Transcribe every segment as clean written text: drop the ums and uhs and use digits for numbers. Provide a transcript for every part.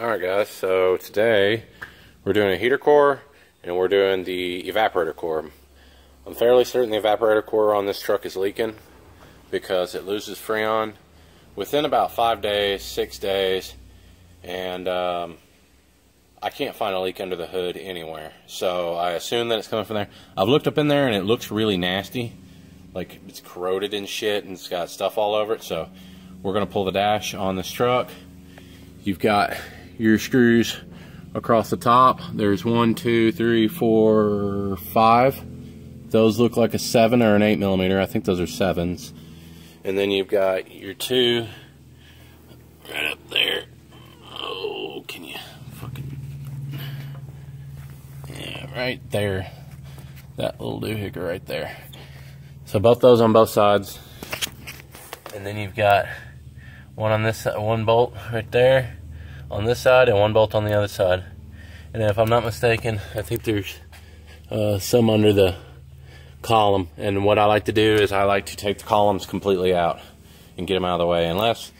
Alright guys, so today we're doing a heater core and we're doing the evaporator core. I'm fairly certain the evaporator core on this truck is leaking because it loses Freon within about 5 days, 6 days, and I can't find a leak under the hood anywhere. So I assume that it's coming from there. I've looked up in there and it looks really nasty. Like it's corroded and shit and it's got stuff all over it. So we're going to pull the dash on this truck. You've got your screws across the top. There's 1, 2, 3, 4, 5. Those look like a 7 or an 8 millimeter. I think those are 7s. And then you've got your 2 right up there. Oh, can you fucking... Yeah, right there. That little doohickey right there. So both those on both sides. And then you've got one on this side, one bolt right there on this side and one bolt on the other side. And if I'm not mistaken, I think there's some under the column. And what I like to do is I like to take the columns completely out and get them out of the way. Unless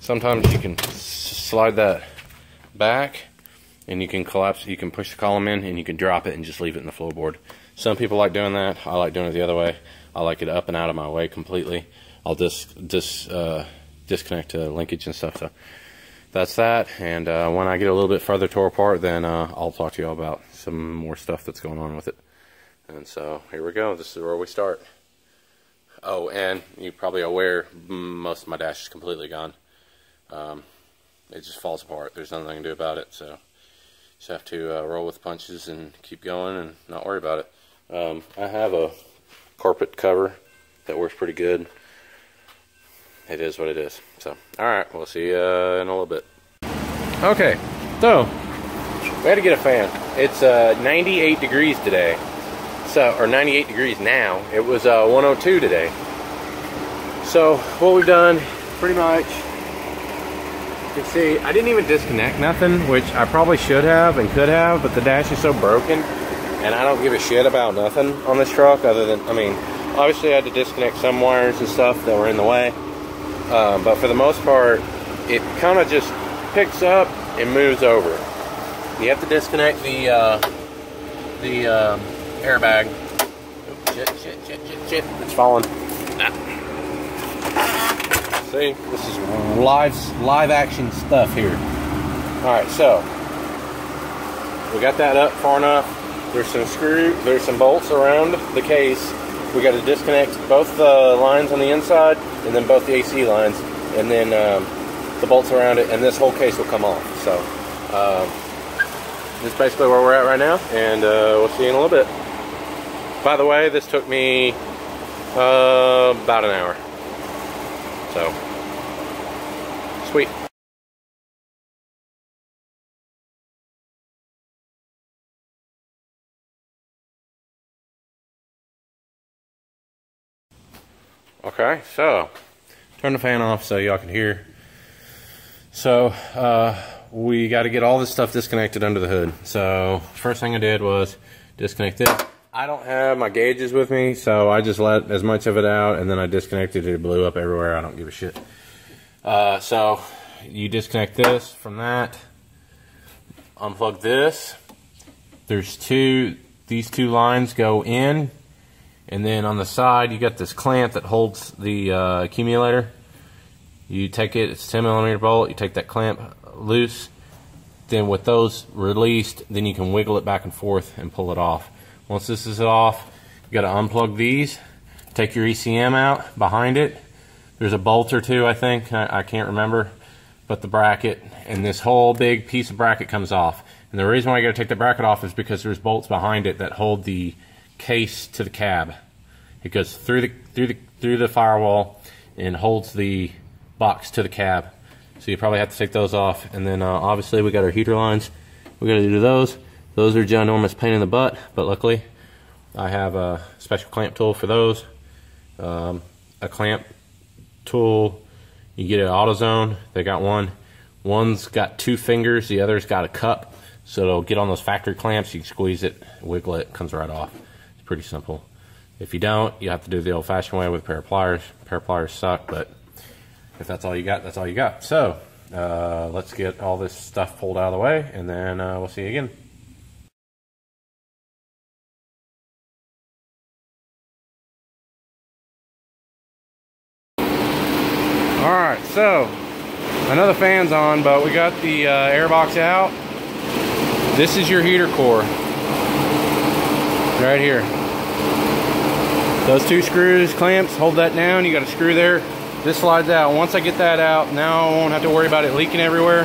sometimes you can slide that back and you can collapse, you can push the column in and you can drop it and just leave it in the floorboard. Some people like doing that. I like doing it the other way. I like it up and out of my way completely. I'll disconnect the linkage and stuff. So that's that, and when I get a little bit further tore apart, then I'll talk to y'all about some more stuff that's going on with it. And so here we go. This is where we start. Oh, and you're probably aware most of my dash is completely gone. It just falls apart. There's nothing I can do about it, so just have to roll with punches and keep going and not worry about it. I have a carpet cover that works pretty good. It is what it is. So, alright, we'll see you in a little bit. Okay, so we had to get a fan. It's 98 degrees today. So, or 98 degrees now. It was 102 today. So, what we've done, pretty much, you can see, I didn't even disconnect nothing, which I probably should have and could have, but the dash is so broken, and I don't give a shit about nothing on this truck other than, I mean, obviously I had to disconnect some wires and stuff that were in the way. But for the most part, it kind of just picks up and moves over. You have to disconnect the airbag. Oh, shit. It's falling. Ah. See, this is live action stuff here. All right, so we got that up far enough. There's some bolts around the case. We got to disconnect both the lines on the inside and then both the AC lines, and then the bolts around it, and this whole case will come off. So this is basically where we're at right now, and we'll see you in a little bit. By the way, this took me about an hour. So sweet. Okay, so turn the fan off so y'all can hear. So we got to get all this stuff disconnected under the hood. So first thing I did was disconnect this. I don't have my gauges with me, so I just let as much of it out, and then I disconnected it. It blew up everywhere. I don't give a shit. So you disconnect this from that. Unplug this. There's two. These two lines go in. And then on the side, you got this clamp that holds the accumulator. You take it, it's a 10 millimeter bolt, you take that clamp loose. Then with those released, then you can wiggle it back and forth and pull it off. Once this is off, you got to unplug these, take your ECM out behind it. There's a bolt or two, I think, I can't remember. But the bracket and this whole big piece of bracket comes off. And the reason why you got to take the bracket off is because there's bolts behind it that hold the case to the cab. It goes through the firewall and holds the box to the cab. So you probably have to take those off. And then obviously we got our heater lines. We got to do those. Those are a ginormous pain in the butt, but luckily I have a special clamp tool for those. A clamp tool you get at AutoZone. They got one. One's got 2 fingers. The other's got a cup. So it'll get on those factory clamps. You can squeeze it, wiggle it, comes right off. Pretty simple. If you don't, you have to do the old-fashioned way with a pair of pliers. A pair of pliers suck, but if that's all you got, that's all you got. So Let's get all this stuff pulled out of the way, and then we'll see you again. Alright, so another fan's on, but we got the air box out. This is your heater core right here. Those two screws, clamps, hold that down. You got a screw there. This slides out. Once I get that out, now I won't have to worry about it leaking everywhere.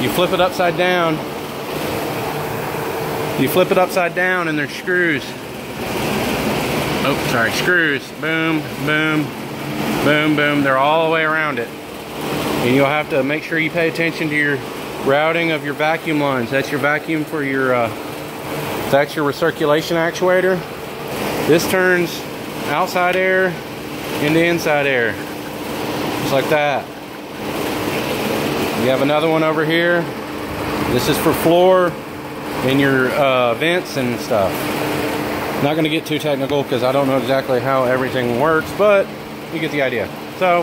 You flip it upside down. You flip it upside down and there's screws. Oh, sorry, screws. Boom, boom, boom, boom. They're all the way around it. And you'll have to make sure you pay attention to your routing of your vacuum lines. That's your vacuum for your, that's your recirculation actuator. This turns outside air into inside air. Just like that. You have another one over here. This is for floor and your vents and stuff. Not going to get too technical because I don't know exactly how everything works, but you get the idea. So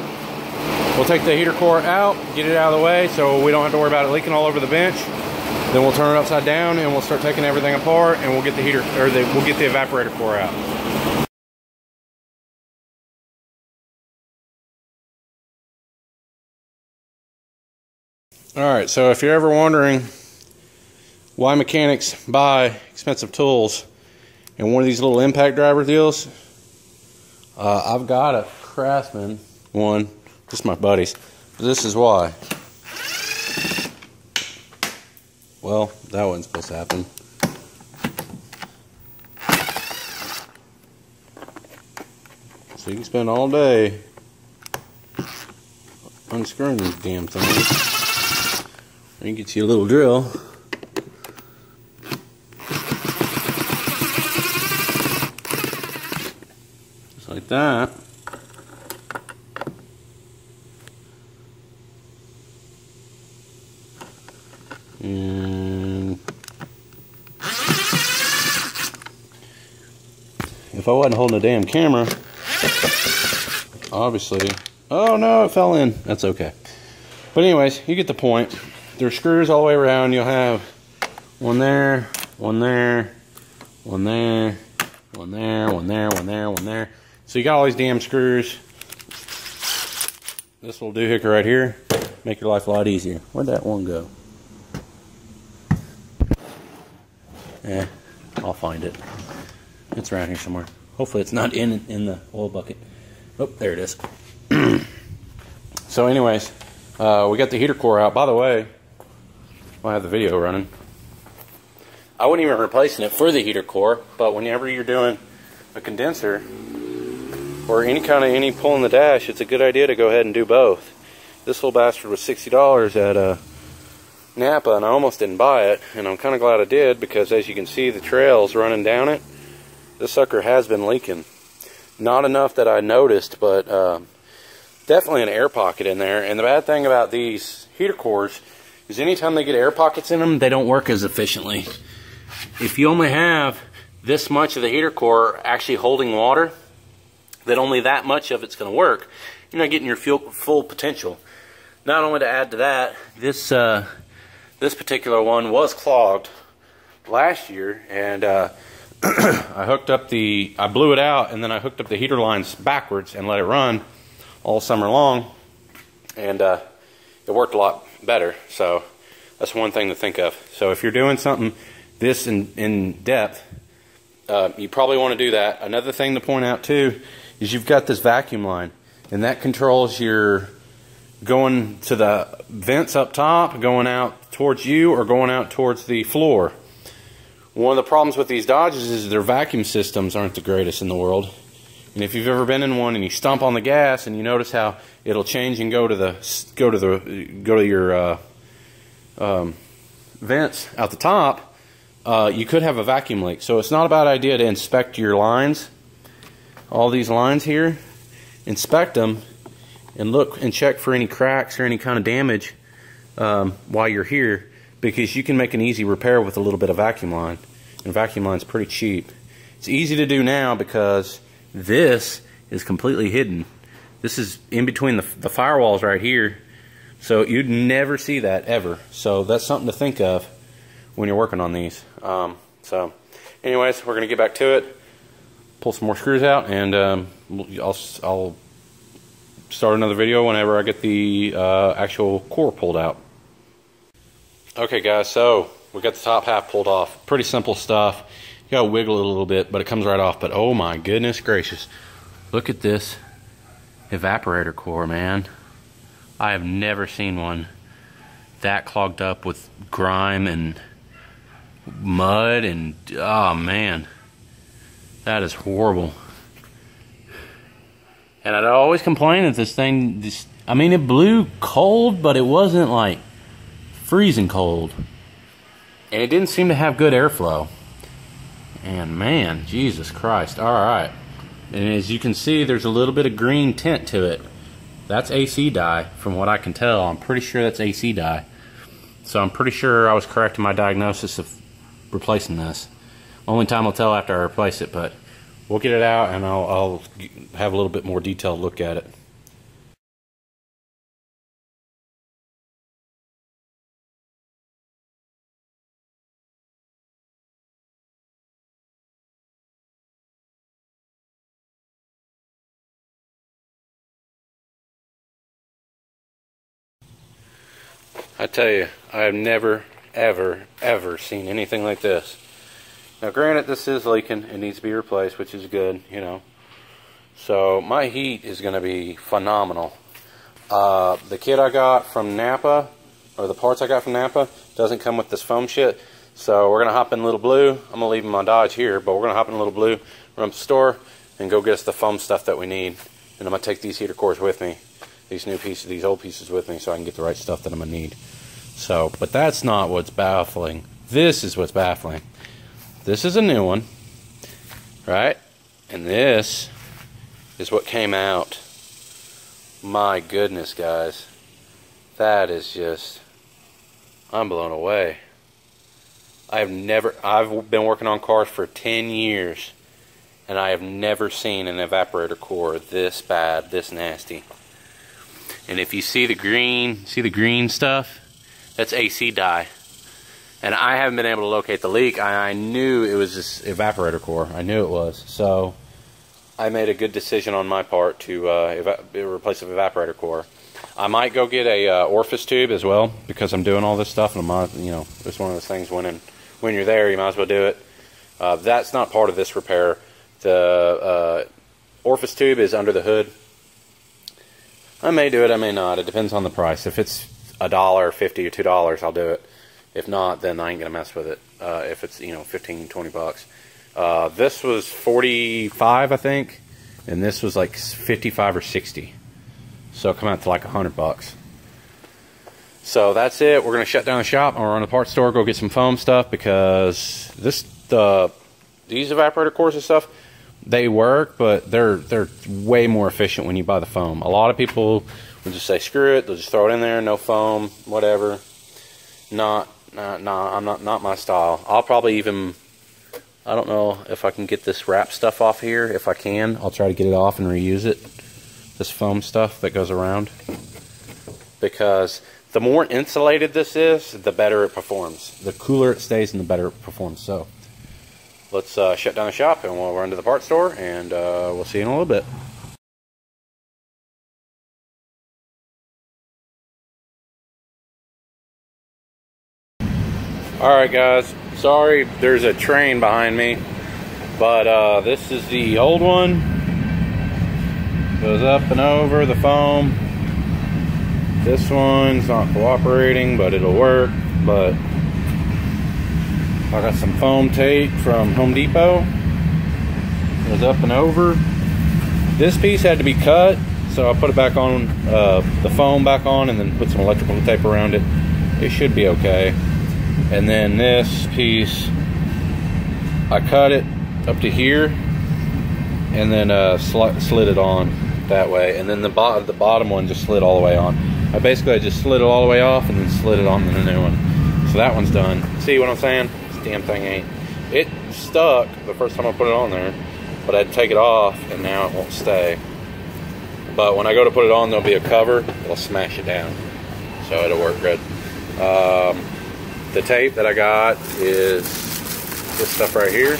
we'll take the heater core out, get it out of the way so we don't have to worry about it leaking all over the bench. Then we'll turn it upside down and we'll start taking everything apart, and we'll get the heater, or we'll get the evaporator core out. Alright, so if you're ever wondering why mechanics buy expensive tools and one of these little impact driver deals, I've got a Craftsman one, just my buddies. This is why. Well, that wasn't supposed to happen. So you can spend all day unscrewing these damn things. I can get you a little drill. Just like that. And if I wasn't holding a damn camera, obviously, oh no, it fell in. That's okay. But anyways, you get the point. There's screws all the way around. You'll have one there, one there, one there, one there, one there, one there, one there. So you got all these damn screws. This little doohickey right here, make your life a lot easier. Where'd that one go? Eh, I'll find it. It's around here somewhere. Hopefully it's not in the oil bucket. Oh, there it is. So anyways, we got the heater core out. By the way, I have the video running. I wouldn't even replacing it for the heater core, but whenever you're doing a condenser or any kind of any pull in the dash, it's a good idea to go ahead and do both. This little bastard was $60 at Napa, and I almost didn't buy it, and I'm kind of glad I did, because as you can see the trails running down it, this sucker has been leaking. Not enough that I noticed, but definitely an air pocket in there. And the bad thing about these heater cores is anytime they get air pockets in them, they don't work as efficiently. If you only have this much of the heater core actually holding water, then only that much of it's going to work. You're not getting your full potential. Not only to add to that, this this particular one was clogged last year, and I hooked up the, I blew it out, and then I hooked up the heater lines backwards and let it run all summer long, and it worked a lot better. So that's one thing to think of. So if you're doing something this in depth, you probably want to do that. Another thing to point out too is you've got this vacuum line, and that controls your going to the vents up top, going out towards you, or going out towards the floor. One of the problems with these Dodges is their vacuum systems aren't the greatest in the world. And if you've ever been in one and you stomp on the gas and you notice how it'll change and go to your vents at the top, you could have a vacuum leak. So it's not a bad idea to inspect your lines, all these lines here, inspect them, and look and check for any cracks or any kind of damage while you're here, because you can make an easy repair with a little bit of vacuum line, and vacuum line's pretty cheap. It's easy to do now because this is completely hidden. This is in between the firewalls right here. So you'd never see that ever. So that's something to think of when you're working on these. So anyways, we're going to get back to it, pull some more screws out, and I'll start another video whenever I get the actual core pulled out. Okay guys, so we got the top half pulled off. Pretty simple stuff. You gotta wiggle it a little bit, but it comes right off. But oh my goodness gracious, look at this evaporator core, man. I have never seen one that clogged up with grime and mud, and oh man, that is horrible. And I'd always complain that this thing just, I mean, it blew cold, but it wasn't like freezing cold, and it didn't seem to have good airflow. And man, Jesus Christ. All right, and as you can see, there's a little bit of green tint to it. That's AC dye, from what I can tell. I'm pretty sure that's AC dye. So I'm pretty sure I was correct in my diagnosis of replacing this. Only time will tell after I replace it, but we'll get it out and I'll have a little bit more detailed look at it. I tell you, I have never, ever, ever seen anything like this. Now granted, this is leaking, it needs to be replaced, which is good, you know. So my heat is going to be phenomenal. The kit I got from Napa, or the parts I got from Napa, doesn't come with this foam shit. So we're going to hop in Little Blue. I'm going to leave my Dodge here, but we're going to hop in Little Blue, run up to the store, and go get us the foam stuff that we need. And I'm going to take these heater cores with me. These new pieces, these old pieces with me, so I can get the right stuff that I'm gonna need. So, but that's not what's baffling. This is what's baffling. This is a new one, right? And this is what came out. My goodness, guys. That is just, I'm blown away. I've been working on cars for 10 years, and I have never seen an evaporator core this bad, this nasty. And if you see the green stuff, that's AC dye. And I haven't been able to locate the leak. I knew it was this evaporator core. I knew it was. So I made a good decision on my part to replace the evaporator core. I might go get a orifice tube as well, because I'm doing all this stuff, and it's one of those things when you're there, you might as well do it. That's not part of this repair. The orifice tube is under the hood. I may do it, I may not. It depends on the price. If it's $1.50 or $2, I'll do it. If not, then I ain't gonna mess with it. If it's, you know, 15, 20 bucks. This was 45, I think, and this was like 55 or 60. So it'll come out to like 100 bucks. So that's it. We're gonna shut down the shop, and we're on the parts store, go get some foam stuff, because these evaporator cores and stuff, they work, but they're way more efficient when you buy the foam. A lot of people will just say screw it, they'll just throw it in there, no foam, whatever. Not my style. I'll probably even, I don't know if I can get this wrap stuff off here. If I can, I'll try to get it off and reuse it, this foam stuff that goes around, because the more insulated this is, the better it performs. The cooler it stays and the better it performs. So let's shut down the shop, and we'll run to the parts store, and we'll see you in a little bit. Alright guys, sorry there's a train behind me, but this is the old one. Goes up and over the foam. This one's not cooperating, but it'll work. But I got some foam tape from Home Depot. It was up and over. This piece had to be cut, so I put it back on, the foam back on, and then put some electrical tape around it. It should be okay. And then this piece, I cut it up to here, and then slid it on that way. And then the bottom one just slid all the way on. I just slid it all the way off, and then slid it on to the new one. So that one's done. See what I'm saying? Damn thing ain't. It stuck the first time I put it on there, but I'd take it off, and now it won't stay. But when I go to put it on, there'll be a cover. It'll smash it down. so it'll work good. The tape that I got is this stuff right here.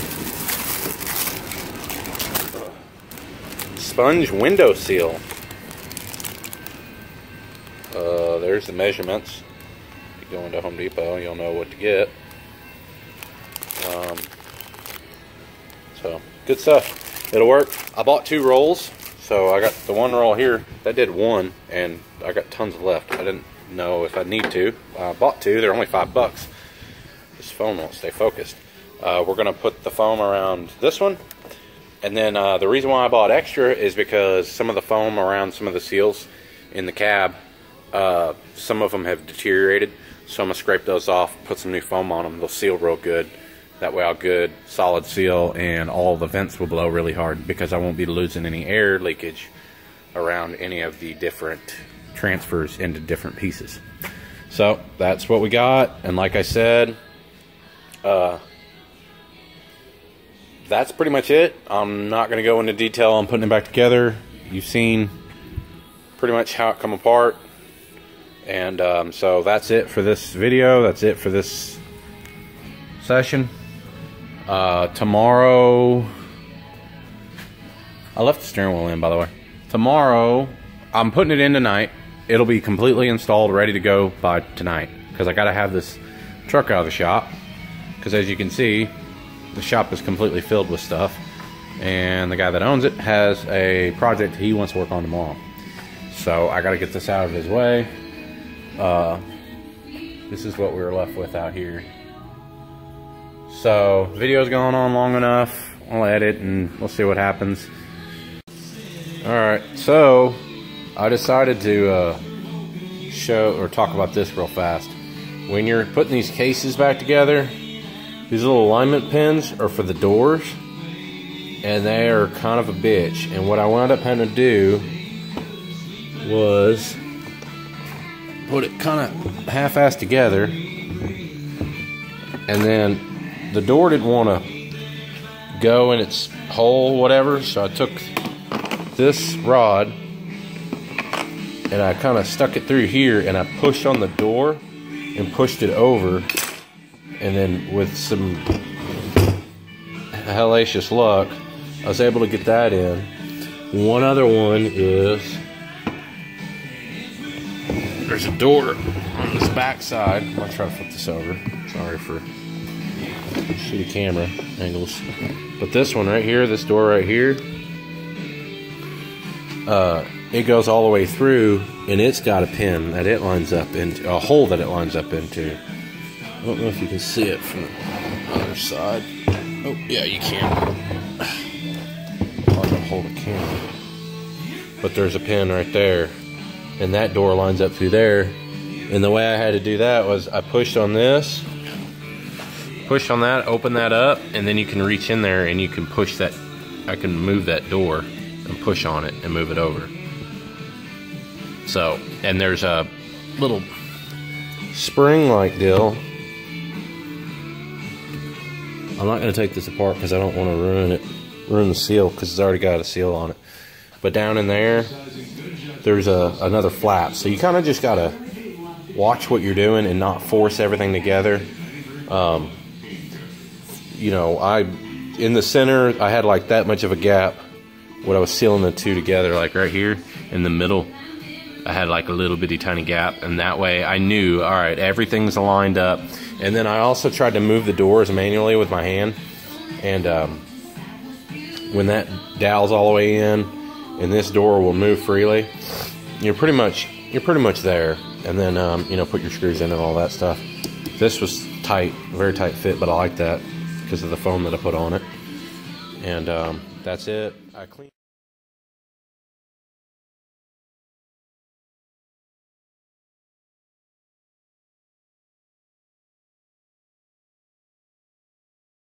Sponge window seal. There's the measurements. If you go into Home Depot, you'll know what to get. So good stuff. It'll work. I bought 2 rolls, so I got the 1 roll here that did 1, and I got tons left. I didn't know if I need to. I bought 2. They're only $5. This foam won't stay focused. We're gonna put the foam around this one. And then the reason why I bought extra is because some of the foam around some of the seals in the cab, some of them have deteriorated. So I'm gonna scrape those off, put some new foam on them. They'll seal real good. That way I'll good solid seal, and all the vents will blow really hard because I won't be losing any air leakage around any of the different transfers into different pieces. So that's what we got. And like I said, that's pretty much it. I'm not gonna go into detail on putting it back together. You've seen pretty much how it come apart. And so that's it for this video. That's it for this session. Tomorrow, I left the steering wheel in, by the way. Tomorrow, I'm putting it in tonight. It'll be completely installed, ready to go by tonight, because I gotta have this truck out of the shop, because as you can see, the shop is completely filled with stuff, and the guy that owns it has a project he wants to work on tomorrow. So I gotta get this out of his way. This is what we were left with out here. So video's going on long enough. I'll edit and we'll see what happens. Alright, so I decided to show or talk about this real fast. When you're putting these cases back together, these little alignment pins are for the doors, and they are kind of a bitch. And what I wound up having to do was put it kind of half-assed together, and then the door didn't want to go in its hole, whatever, so I took this rod and I kind of stuck it through here, and I pushed on the door and pushed it over. And then with some hellacious luck, I was able to get that in. One other one is, there's a door on this back side. I'm gonna try to flip this over. Sorry for shitty camera angles. But this one right here, this door right here, it goes all the way through, and it's got a pin that it lines up into, a hole that it lines up into. I don't know if you can see it from the other side. Oh, yeah, you can. Hard to hold the camera. But there's a pin right there, and that door lines up through there. And the way I had to do that was I pushed on this, pushed on that, open that up, and then you can reach in there and you can push that. I can move that door and push on it and move it over. So, and there's a little spring-like deal. I'm not going to take this apart because I don't want to ruin it, ruin the seal, because it's already got a seal on it. But down in there, there's another flap. So you kind of just got to watch what you're doing and not force everything together. You know, in the center, I had like that much of a gap when I was sealing the two together, like right here in the middle. I had like a little bitty tiny gap, and that way I knew, all right, everything's lined up. And then I also tried to move the doors manually with my hand, and when that dowels all the way in, and this door will move freely, you're pretty much there. And then you know, put your screws in and all that stuff. This was tight, very tight fit, but I like that because of the foam that I put on it. And that's it. I cleaned.